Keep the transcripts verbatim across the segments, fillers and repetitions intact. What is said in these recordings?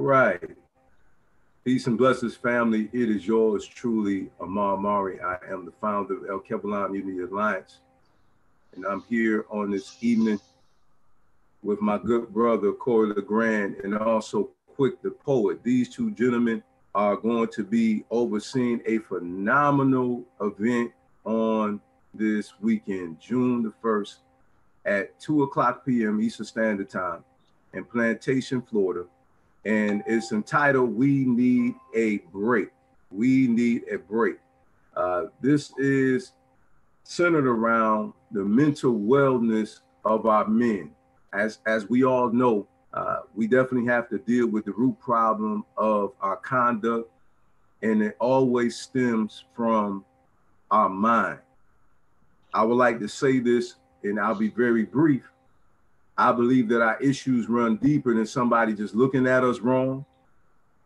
right. Peace and blessings, family. It is yours truly, Amar Amari. I am the founder of El Kebbalon Unity Alliance, and I'm here on this evening with my good brother, Corey LeGrand, and also Quick the Poet. These two gentlemen are going to be overseeing a phenomenal event on this weekend, June the first at two o'clock p m Eastern Standard Time in Plantation, Florida. And it's entitled, We Need a Break. We Need a Break. Uh, this is centered around the mental wellness of our men. As, as we all know, uh, we definitely have to deal with the root problem of our conduct, and it always stems from our mind. I would like to say this, and I'll be very brief. I believe that our issues run deeper than somebody just looking at us wrong,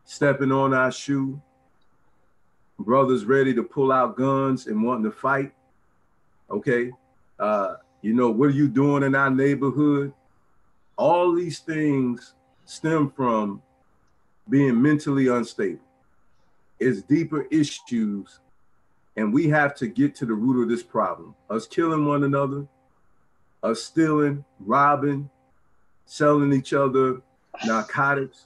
stepping on our shoe, brothers ready to pull out guns and wanting to fight. Okay, uh, you know, what are you doing in our neighborhood? All these things stem from being mentally unstable. It's deeper issues, and we have to get to the root of this problem. Us killing one another, us stealing, robbing, selling each other narcotics.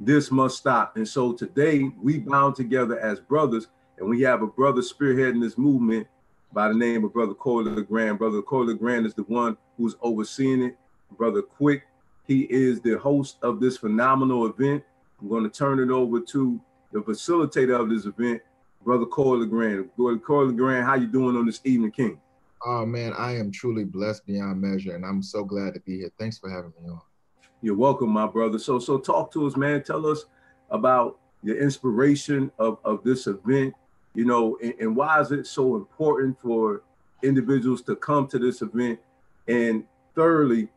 This must stop. And so today we bound together as brothers, and we have a brother spearheading this movement by the name of Brother Corey LeGrand. Brother Corey LeGrand is the one who's overseeing it. Brother Quick, he is the host of this phenomenal event. I'm going to turn it over to the facilitator of this event, Brother Corey LeGrand. Brother Corey LeGrand, how you doing on this evening, King? Oh man, I am truly blessed beyond measure, and I'm so glad to be here. Thanks for having me on. You're welcome, my brother. So, so talk to us, man. Tell us about the inspiration of, of this event, you know, and, and why is it so important for individuals to come to this event? And thirdly,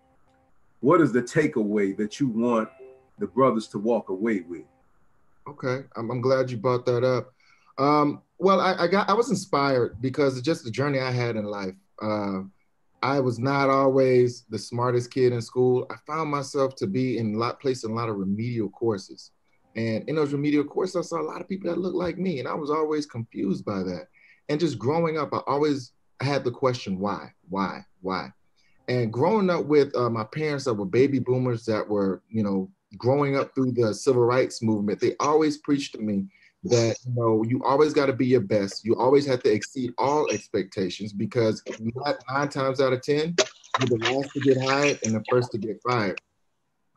what is the takeaway that you want the brothers to walk away with? Okay, I'm, I'm glad you brought that up. Um, Well, I, I got I was inspired because it's just the journey I had in life. Uh, I was not always the smartest kid in school. I found myself to be in a lot placed in a lot of remedial courses, and in those remedial courses, I saw a lot of people that looked like me, and I was always confused by that. And just growing up, I always had the question, why, why, why? And growing up with uh, my parents that were baby boomers that were, you know, growing up through the civil rights movement, they always preached to me that, you know, you always got to be your best. You always have to exceed all expectations, because nine times out of ten, you're the last to get hired and the first to get fired.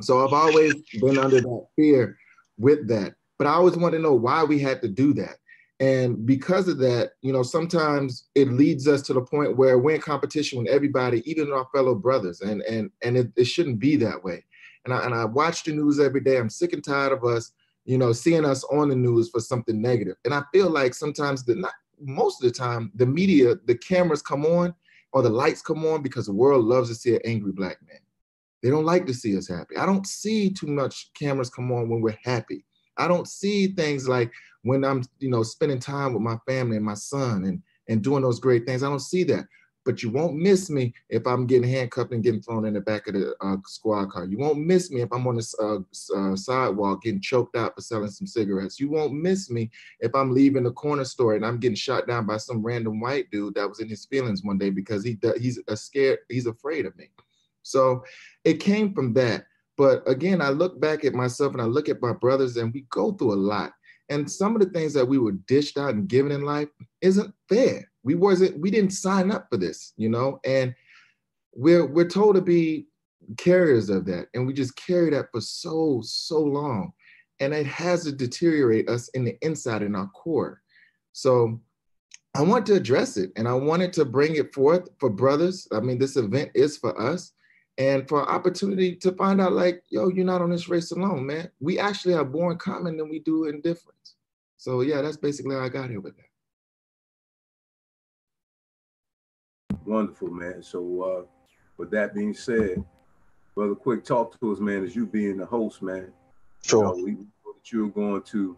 So I've always been under that fear with that. But I always wanted to know why we had to do that. And because of that, you know, sometimes it leads us to the point where we're in competition with everybody, even our fellow brothers. And and and it, it shouldn't be that way. And I, and I watch the news every day. I'm sick and tired of us, you know, seeing us on the news for something negative. And I feel like sometimes, the not, most of the time, the media, the cameras come on or the lights come on because the world loves to see an angry black man. They don't like to see us happy. I don't see too much cameras come on when we're happy. I don't see things like when I'm, you know, spending time with my family and my son and, and doing those great things. I don't see that. But you won't miss me if I'm getting handcuffed and getting thrown in the back of the uh, squad car. You won't miss me if I'm on the uh, uh, sidewalk getting choked out for selling some cigarettes. You won't miss me if I'm leaving the corner store and I'm getting shot down by some random white dude that was in his feelings one day because he he's a scared, he's afraid of me. So it came from that. But again, I look back at myself and I look at my brothers, and we go through a lot. And some of the things that we were dished out and given in life isn't fair. We wasn't, we didn't sign up for this, you know, and we're, we're told to be carriers of that. And we just carry that for so, so long. And it has to deteriorate us in the inside, in our core. So I want to address it, and I wanted to bring it forth for brothers. I mean, this event is for us, and for opportunity to find out like, yo, you're not on this race alone, man. We actually have more in common than we do in difference. So yeah, that's basically how I got here with that. Wonderful, man. So uh, with that being said, Brother Quick, talk to us, man, as you being the host, man. Sure. You know, we know that you're going to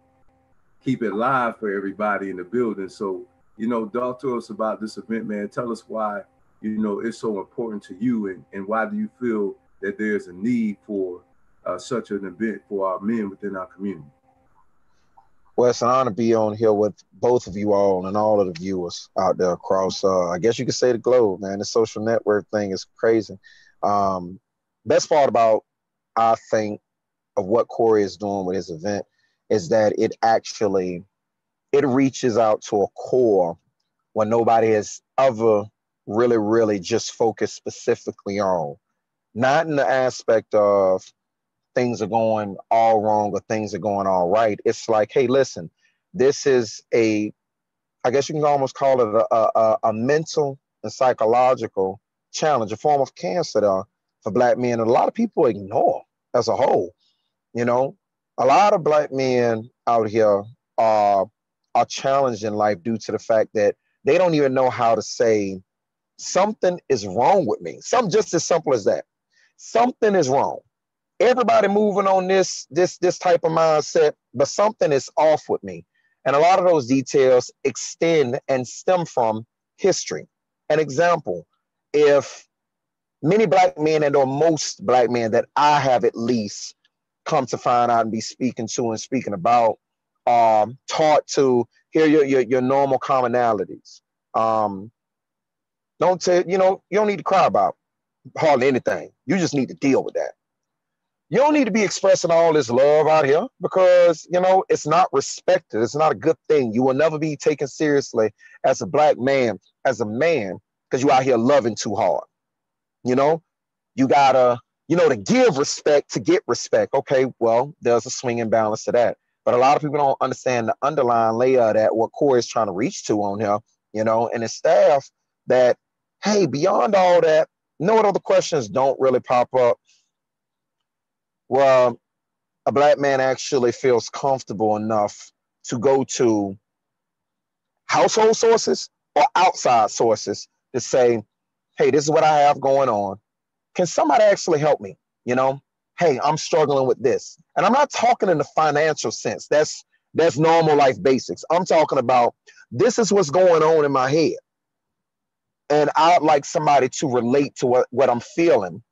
keep it live for everybody in the building. So, you know, talk to us about this event, man. Tell us why, you know, it's so important to you, and, and why do you feel that there's a need for uh, such an event for our men within our community. Well, it's an honor to be on here with both of you all and all of the viewers out there across, uh, I guess you could say, the globe, man. The social network thing is crazy. Um, best part about, I think, of what Corey is doing with his event is that it actually, it reaches out to a core when nobody has ever really, really just focused specifically on. Not in the aspect of, things are going all wrong or things are going all right. It's like, hey, listen, this is a, I guess you can almost call it a, a, a mental and psychological challenge, a form of cancer uh, for Black men. And a lot of people ignore as a whole. You know, a lot of Black men out here are, are challenged in life due to the fact that they don't even know how to say something is wrong with me. Some just as simple as that. Something is wrong. Everybody moving on this, this, this type of mindset, but something is off with me. And a lot of those details extend and stem from history. An example, if many Black men and or most Black men that I have at least come to find out and be speaking to and speaking about are um, taught to hear your, your, your normal commonalities. Um, don't tell, you know, you don't need to cry about hardly anything. You just need to deal with that. You don't need to be expressing all this love out here because, you know, it's not respected. It's not a good thing. You will never be taken seriously as a Black man, as a man, because you out here loving too hard. You know, you gotta, you know, to give respect to get respect. Okay, well, there's a swing and balance to that. But a lot of people don't understand the underlying layer of that, what Corey is trying to reach to on here, you know, and his staff that, hey, beyond all that, no other questions don't really pop up. Well, a Black man actually feels comfortable enough to go to household sources or outside sources to say, hey, this is what I have going on. Can somebody actually help me? You know, hey, I'm struggling with this. And I'm not talking in the financial sense. That's, that's normal life basics. I'm talking about this is what's going on in my head. And I'd like somebody to relate to what, what I'm feeling.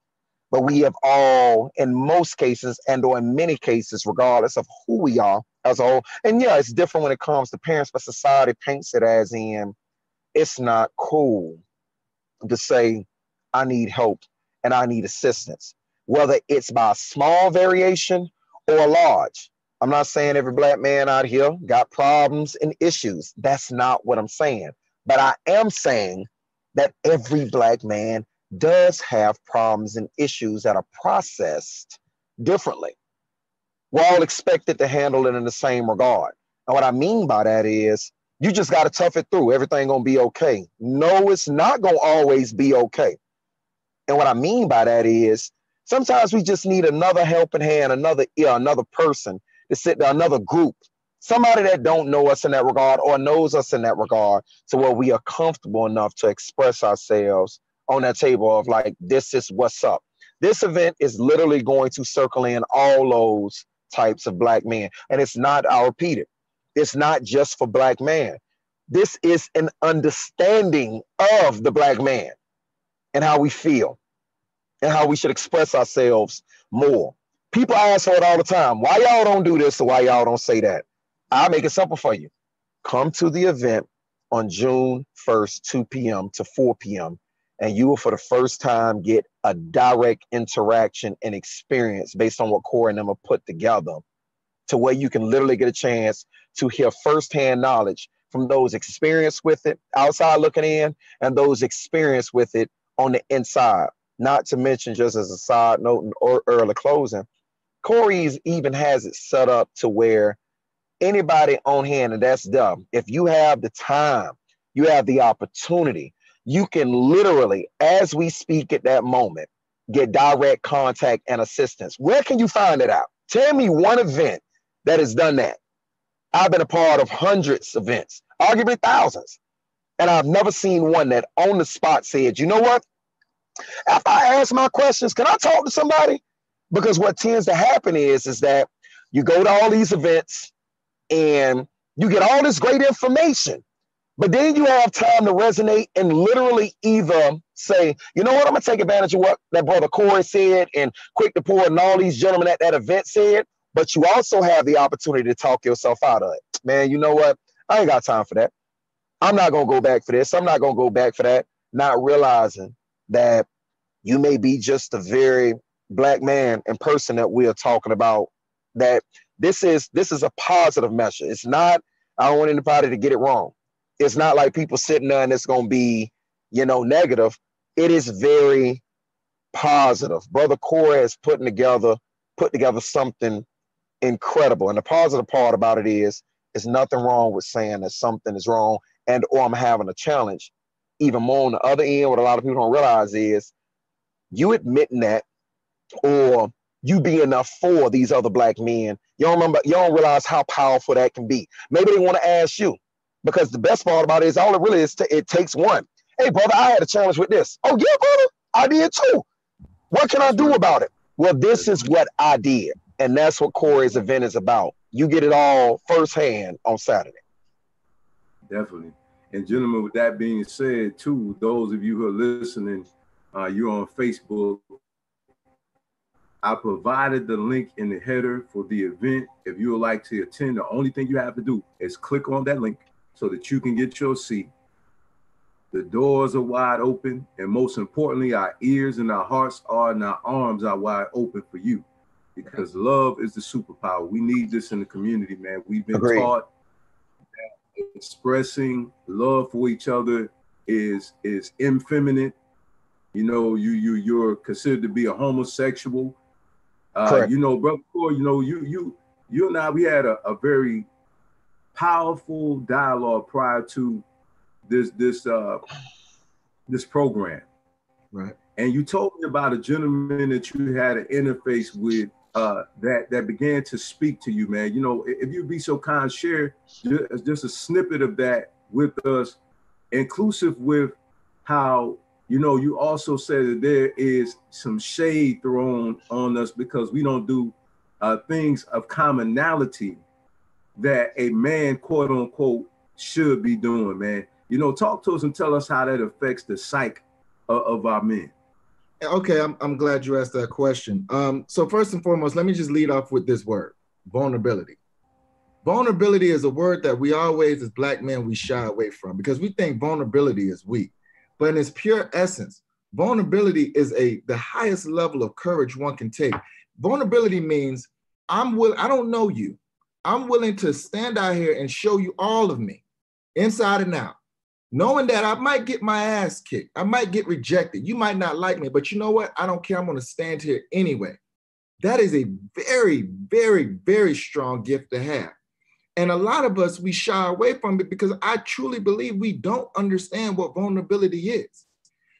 But we have all, in most cases, and or in many cases, regardless of who we are as a whole, and yeah, it's different when it comes to parents, but society paints it as in, it's not cool to say, I need help and I need assistance, whether it's by a small variation or large. I'm not saying every Black man out here got problems and issues. That's not what I'm saying. But I am saying that every Black man does have problems and issues that are processed differently. We're all expected to handle it in the same regard. And what I mean by that is you just got to tough it through. Everything going to be okay. No, it's not going to always be okay. And what I mean by that is sometimes we just need another helping hand, another ear, another person to sit there, another group, somebody that don't know us in that regard or knows us in that regard to where we are comfortable enough to express ourselves on that table of like, this is what's up. This event is literally going to circle in all those types of Black men. And it's not, I'll repeat it, it's not just for Black man. This is an understanding of the Black man and how we feel and how we should express ourselves more. People ask for it all the time. Why y'all don't do this or why y'all don't say that? I'll make it simple for you. Come to the event on June first, two p m to four p m and you will, for the first time, get a direct interaction and experience based on what Corey and them have put together to where you can literally get a chance to hear firsthand knowledge from those experienced with it, outside looking in, and those experienced with it on the inside. Not to mention, just as a side note and early closing, Corey's even has it set up to where anybody on hand, and that's dumb, if you have the time, you have the opportunity, you can literally, as we speak at that moment, get direct contact and assistance. Where can you find it out? Tell me one event that has done that. I've been a part of hundreds of events, arguably thousands, and I've never seen one that on the spot said, you know what? After I ask my questions, can I talk to somebody? Because what tends to happen is, is that you go to all these events and you get all this great information. But then you have time to resonate and literally either say, you know what, I'm going to take advantage of what that brother Corey said and Quick the Poet and all these gentlemen at that event said, but you also have the opportunity to talk yourself out of it. Man, you know what? I ain't got time for that. I'm not going to go back for this. I'm not going to go back for that. Not realizing that you may be just a very black man and person that we are talking about, that this is, this is a positive measure. It's not, I don't want anybody to get it wrong. It's not like people sitting there and it's going to be, you know, negative. It is very positive. Brother Corey is putting together, put together something incredible. And the positive part about it is, there's nothing wrong with saying that something is wrong and or I'm having a challenge. Even more on the other end, what a lot of people don't realize is you admitting that, or you be enough for these other black men. You don't remember, you don't realize how powerful that can be. Maybe they want to ask you, because the best part about it is all it really is, t- it takes one. Hey, brother, I had a challenge with this. Oh, yeah, brother, I did too. What can I do about it? Well, this is what I did. And that's what Corey's event is about. You get it all firsthand on Saturday. Definitely. And gentlemen, with that being said, too, those of you who are listening, uh, you're on Facebook. I provided the link in the header for the event. If you would like to attend, the only thing you have to do is click on that link so that you can get your seat. The doors are wide open, and most importantly, our ears and our hearts are and our arms are wide open for you, because love is the superpower. We need this in the community, man. We've been Agreed. taught that expressing love for each other is is effeminate. You know, you you you're considered to be a homosexual. Uh, you know, brother Corey, you know, you you you and I, we had a, a very powerful dialogue prior to this this uh this program. Right. And you told me about a gentleman that you had an interface with uh, that, that began to speak to you, man. You know, if you'd be so kind, share just, just a snippet of that with us, inclusive with how, you know, you also said that there is some shade thrown on us because we don't do uh, things of commonality that a man, quote unquote, should be doing, man. You know, talk to us and tell us how that affects the psyche of, of our men. Okay, I'm I'm glad you asked that question. Um, so first and foremost, let me just lead off with this word, vulnerability. Vulnerability is a word that we always, as black men, we shy away from because we think vulnerability is weak. But in its pure essence, vulnerability is a the highest level of courage one can take. Vulnerability means I'm will I don't know you. I'm willing to stand out here and show you all of me, inside and out. Knowing that I might get my ass kicked, I might get rejected, you might not like me, but you know what? I don't care, I'm gonna stand here anyway. That is a very, very, very strong gift to have. And a lot of us, we shy away from it because I truly believe we don't understand what vulnerability is.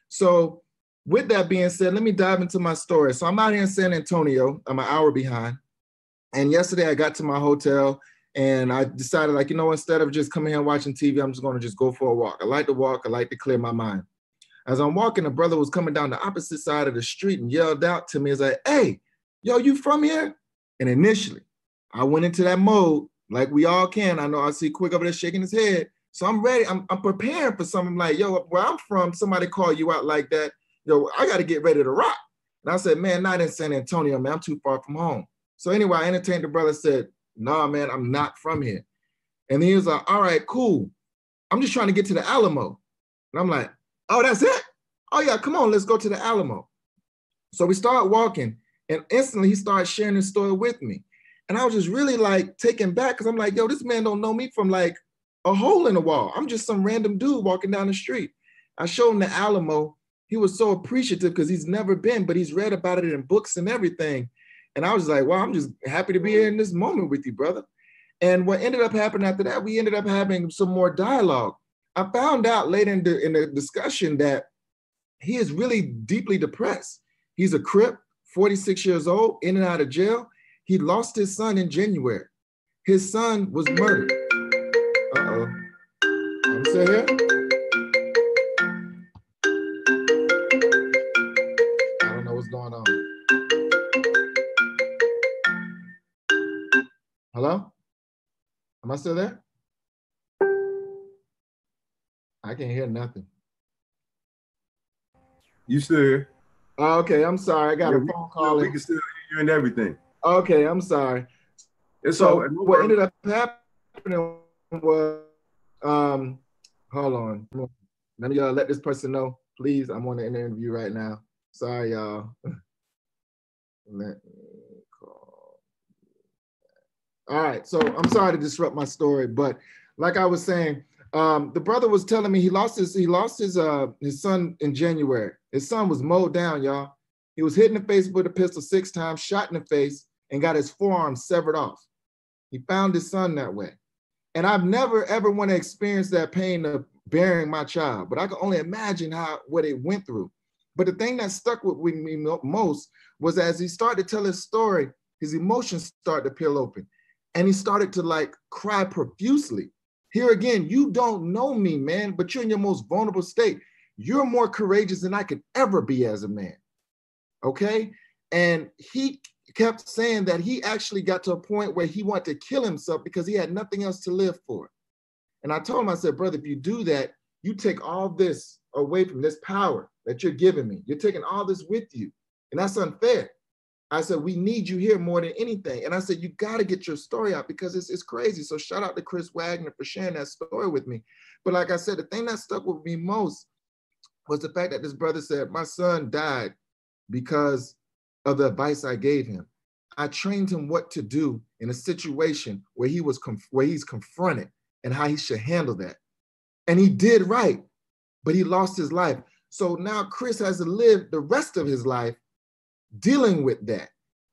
So with that being said, let me dive into my story. So I'm out here in San Antonio, I'm an hour behind. And yesterday I got to my hotel, and I decided, like, you know, instead of just coming here and watching T V, I'm just going to just go for a walk. I like to walk. I like to clear my mind. As I'm walking, a brother was coming down the opposite side of the street and yelled out to me. He's like, hey, yo, you from here? And initially, I went into that mode like we all can. I know I see Quick over there shaking his head. So I'm ready. I'm, I'm preparing for something. I'm like, yo, where I'm from, somebody call you out like that. Yo, I got to get ready to rock. And I said, man, not in San Antonio, man. I'm too far from home. So anyway, I entertained the brother, said, nah, man, I'm not from here. And then he was like, all right, cool. I'm just trying to get to the Alamo. And I'm like, oh, that's it? Oh, yeah, come on, let's go to the Alamo. So we start walking, and instantly he started sharing his story with me. And I was just really like taken back because I'm like, yo, this man don't know me from like a hole in the wall. I'm just some random dude walking down the street. I showed him the Alamo. He was so appreciative because he's never been, but he's read about it in books and everything. And I was like, well, I'm just happy to be here in this moment with you, brother. And what ended up happening after that, we ended up having some more dialogue. I found out later in the, in the discussion that he is really deeply depressed. He's a Crip, forty-six years old, in and out of jail. He lost his son in January. His son was murdered. Uh-oh. I'm still here? I don't know what's going on. Hello? Am I still there? I can't hear nothing. You still here? Okay, I'm sorry. I got yeah, a phone call. We can still hear you and everything. Okay, I'm sorry. It's so all, what ended up happening was, um, hold on. None of y'all let this person know, please. I'm on an interview right now. Sorry, y'all. Let me call. All right, so I'm sorry to disrupt my story, but like I was saying, um, the brother was telling me he lost his he lost his uh his son in January. His son was mowed down, y'all. He was hit in the face with a pistol six times, shot in the face, and got his forearm severed off. He found his son that way. And I've never ever want to experience that pain of burying my child, but I can only imagine how what it went through. But the thing that stuck with me most was as he started to tell his story, his emotions started to peel open. And he started to like cry profusely. Here again, you don't know me, man, but you're in your most vulnerable state. You're more courageous than I could ever be as a man, okay? And he kept saying that he actually got to a point where he wanted to kill himself because he had nothing else to live for. And I told him, I said, brother, if you do that, you take all this away from this power that you're giving me. You're taking all this with you, and that's unfair. I said, we need you here more than anything. And I said, you got to get your story out because it's, it's crazy. So shout out to Chris Wagner for sharing that story with me. But like I said, the thing that stuck with me most was the fact that this brother said, my son died because of the advice I gave him. I trained him what to do in a situation where he was where he's confronted and how he should handle that. And he did right, but he lost his life. So now Chris has to live the rest of his life dealing with that.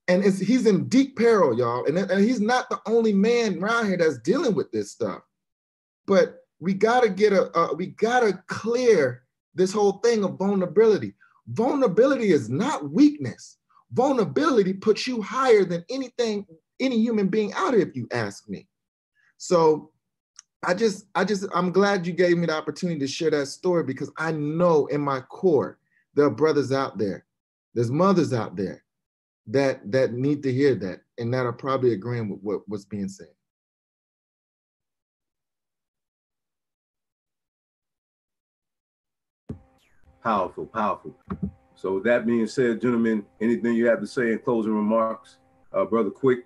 And it's, he's in deep peril, y'all. And, and he's not the only man around here that's dealing with this stuff. But we gotta get a, uh, we gotta clear this whole thing of vulnerability. Vulnerability is not weakness. Vulnerability puts you higher than anything, any human being out here, if you ask me. So I just, I just, I'm glad you gave me the opportunity to share that story because I know in my core, there are brothers out there, there's mothers out there that, that need to hear that and that are probably agreeing with what, what's being said. Powerful, powerful. So with that being said, gentlemen, anything you have to say in closing remarks, uh, Brother Quick?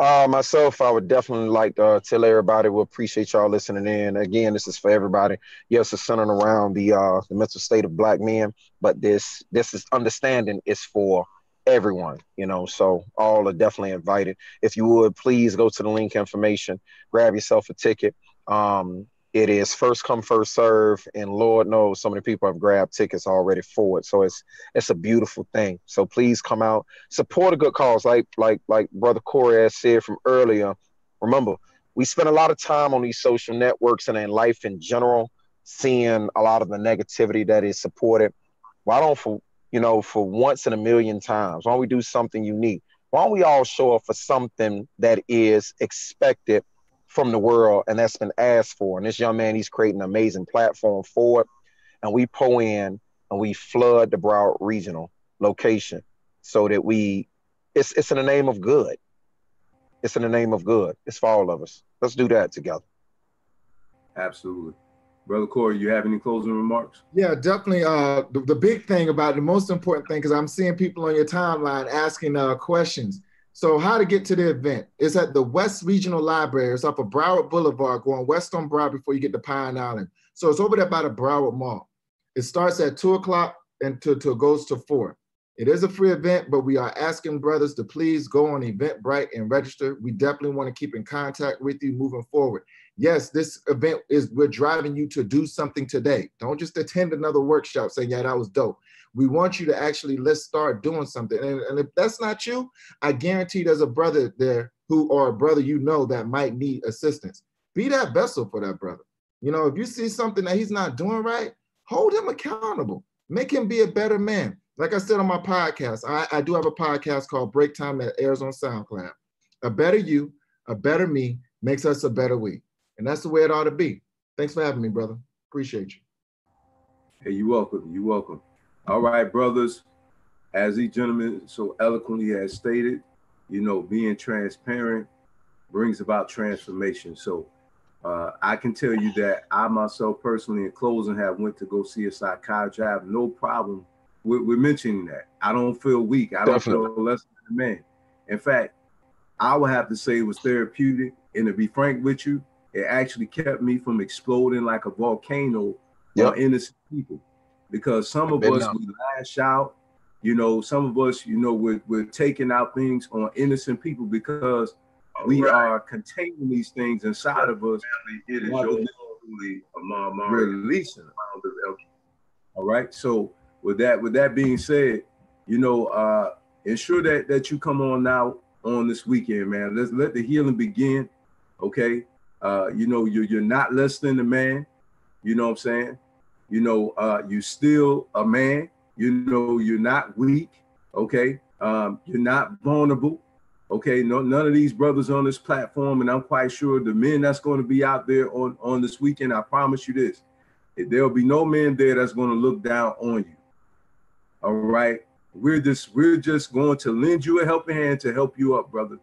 Uh, myself, I would definitely like to uh, tell everybody we appreciate y'all listening in. Again, this is for everybody. Yes, it's centered around the, uh, the mental state of Black men, but this this is understanding is for everyone, you know, so all are definitely invited. If you would, please go to the link information, grab yourself a ticket. Um, It is first come, first serve, and Lord knows so many people have grabbed tickets already for it. So it's it's a beautiful thing. So please come out, support a good cause. Like like like Brother Corey has said from earlier. Remember, we spend a lot of time on these social networks and in life in general, seeing a lot of the negativity that is supported. Why don't for you know for once in a million times? Why don't we do something unique? Why don't we all show up for something that is expected from the world, and that's been asked for? And this young man, he's creating an amazing platform for it. And we pull in and we flood the Broward Regional location so that we, it's it's in the name of good. It's in the name of good. It's for all of us. Let's do that together. Absolutely. Brother Corey, you have any closing remarks? Yeah, definitely. Uh, the, the big thing about it, the most important thing, because I'm seeing people on your timeline asking uh, questions. So how to get to the event? It's at the West Regional Library. It's off of Broward Boulevard, going west on Broward before you get to Pine Island. So it's over there by the Broward Mall. It starts at two o'clock and to, to goes to four. It is a free event, but we are asking brothers to please go on Eventbrite and register. We definitely want to keep in contact with you moving forward. Yes, this event is, we're driving you to do something today. Don't just attend another workshop saying, yeah, that was dope. We want you to actually, let's start doing something. And, and if that's not you, I guarantee there's a brother there who, or a brother you know that might need assistance. Be that vessel for that brother. You know, if you see something that he's not doing right, hold him accountable. Make him be a better man. Like I said on my podcast, I, I do have a podcast called Break Time that airs on SoundCloud. A better you, a better me makes us a better we. And that's the way it ought to be. Thanks for having me, brother. Appreciate you. Hey, you're welcome. You're welcome. All right, brothers, as these gentlemen so eloquently has stated, you know, being transparent brings about transformation. So Uh, I can tell you that I myself personally in closing have went to go see a psychiatrist. I have no problem with, with mentioning that. I don't feel weak. I don't Definitely. feel less than a man. In fact, I would have to say it was therapeutic. And to be frank with you, it actually kept me from exploding like a volcano yep. on innocent people. Because some of us, we lash out, you know, some of us, you know, we're, we're taking out things on innocent people because we right. are containing these things inside of us. It is your family, Amar Amari, releasing them. All right. So with that, with that being said, you know, uh, ensure that that you come on out on this weekend, man. Let's let the healing begin. Okay. Uh, you know, you're you're not less than a man. You know what I'm saying? You know, uh, you're still a man. You know, you're not weak. Okay. Um, you're not vulnerable. Okay, no, none of these brothers on this platform, and I'm quite sure the men that's going to be out there on, on this weekend, I promise you this, there'll be no man there that's going to look down on you. All right, we're just, we're just going to lend you a helping hand to help you up, brother.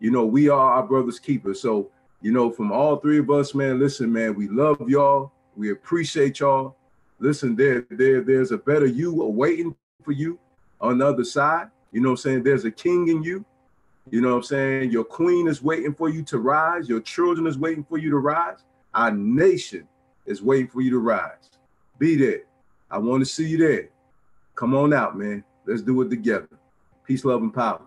You know, we are our brother's keeper. So, you know, from all three of us, man, listen, man, we love y'all. We appreciate y'all. Listen, there, there, there's a better you waiting for you on the other side. You know what I'm saying? There's a king in you. You know what I'm saying? Your queen is waiting for you to rise. Your children is waiting for you to rise. Our nation is waiting for you to rise. Be there. I want to see you there. Come on out, man. Let's do it together. Peace, love, and power.